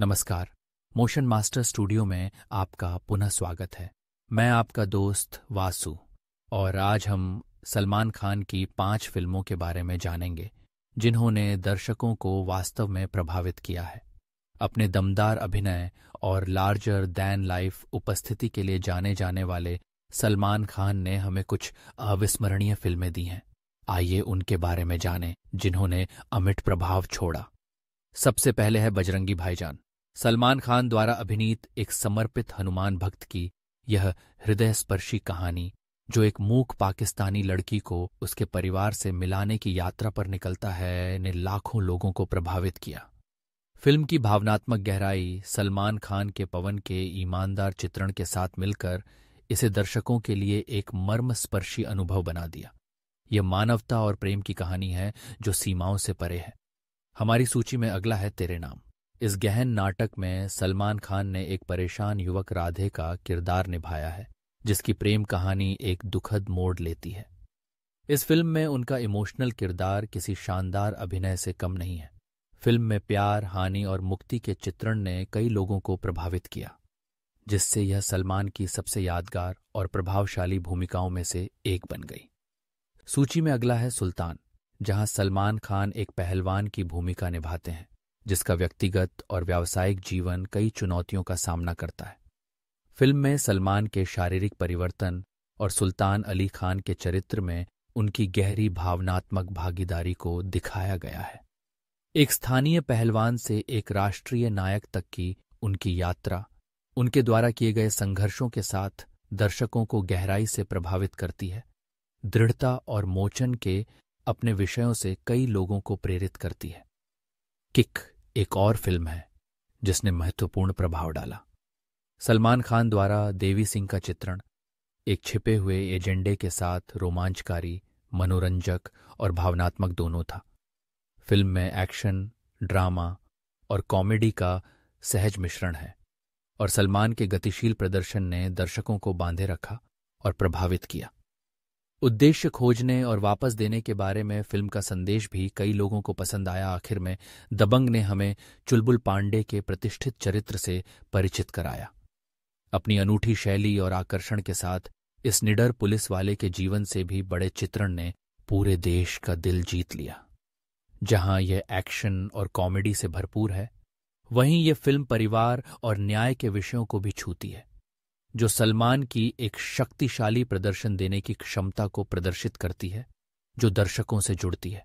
नमस्कार, motion master studio में आपका पुनः स्वागत है। मैं आपका दोस्त वासु और आज हम सलमान खान की 5 फिल्मों के बारे में जानेंगे जिन्होंने दर्शकों को वास्तव में प्रभावित किया है। अपने दमदार अभिनय और लार्जर दैन लाइफ उपस्थिति के लिए जाने जाने वाले सलमान खान ने हमें कुछ अविस्मरणीय फिल्में दी हैं। आइए उनके बारे में जानें जिन्होंने अमिट प्रभाव छोड़ा। सबसे पहले है बजरंगी भाईजान। सलमान खान द्वारा अभिनीत एक समर्पित हनुमान भक्त की यह हृदयस्पर्शी कहानी, जो एक मूक पाकिस्तानी लड़की को उसके परिवार से मिलाने की यात्रा पर निकलता है, ने लाखों लोगों को प्रभावित किया। फिल्म की भावनात्मक गहराई सलमान खान के पवन के ईमानदार चित्रण के साथ मिलकर इसे दर्शकों के लिए एक मर्मस्पर्शी अनुभव बना दिया। यह मानवता और प्रेम की कहानी है जो सीमाओं से परे है। हमारी सूची में अगला है तेरे नाम। इस गहन नाटक में सलमान खान ने एक परेशान युवक राधे का किरदार निभाया है, जिसकी प्रेम कहानी एक दुखद मोड़ लेती है। इस फिल्म में उनका इमोशनल किरदार किसी शानदार अभिनय से कम नहीं है। फिल्म में प्यार, हानि और मुक्ति के चित्रण ने कई लोगों को प्रभावित किया, जिससे यह सलमान की सबसे यादगार और प्रभावशाली भूमिकाओं में से एक बन गई। सूची में अगला है सुल्तान, जहां सलमान खान एक पहलवान की भूमिका निभाते हैं, जिसका व्यक्तिगत और व्यावसायिक जीवन कई चुनौतियों का सामना करता है। फिल्म में सलमान के शारीरिक परिवर्तन और सुल्तान अली खान के चरित्र में उनकी गहरी भावनात्मक भागीदारी को दिखाया गया है। एक स्थानीय पहलवान से एक राष्ट्रीय नायक तक की उनकी यात्रा उनके द्वारा किए गए संघर्षों के साथ दर्शकों को गहराई से प्रभावित करती है। दृढ़ता और मोचन के अपने विषयों से कई लोगों को प्रेरित करती है। किक एक और फिल्म है जिसने महत्वपूर्ण प्रभाव डाला। सलमान खान द्वारा देवी सिंह का चित्रण एक छिपे हुए एजेंडे के साथ रोमांचकारी, मनोरंजक और भावनात्मक दोनों था। फिल्म में एक्शन, ड्रामा और कॉमेडी का सहज मिश्रण है और सलमान के गतिशील प्रदर्शन ने दर्शकों को बांधे रखा और प्रभावित किया। उद्देश्य खोजने और वापस देने के बारे में फिल्म का संदेश भी कई लोगों को पसंद आया। आखिर में दबंग ने हमें चुलबुल पांडे के प्रतिष्ठित चरित्र से परिचित कराया। अपनी अनूठी शैली और आकर्षण के साथ इस निडर पुलिस वाले के जीवन से भी बड़े चित्रण ने पूरे देश का दिल जीत लिया। जहां यह एक्शन और कॉमेडी से भरपूर है, वहीं यह फिल्म परिवार और न्याय के विषयों को भी छूती है, जो सलमान की एक शक्तिशाली प्रदर्शन देने की क्षमता को प्रदर्शित करती है, जो दर्शकों से जुड़ती है।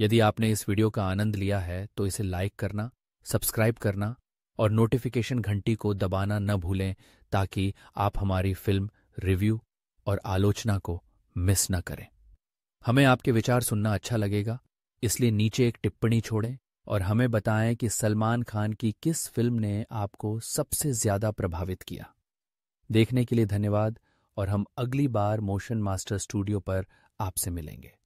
यदि आपने इस वीडियो का आनंद लिया है तो इसे लाइक करना, सब्सक्राइब करना और नोटिफिकेशन घंटी को दबाना न भूलें, ताकि आप हमारी फिल्म रिव्यू और आलोचना को मिस न करें। हमें आपके विचार सुनना अच्छा लगेगा, इसलिए नीचे एक टिप्पणी छोड़ें और हमें बताएं कि सलमान खान की किस फिल्म ने आपको सबसे ज्यादा प्रभावित किया। देखने के लिए धन्यवाद और हम अगली बार मोशन मास्टर स्टूडियो पर आपसे मिलेंगे।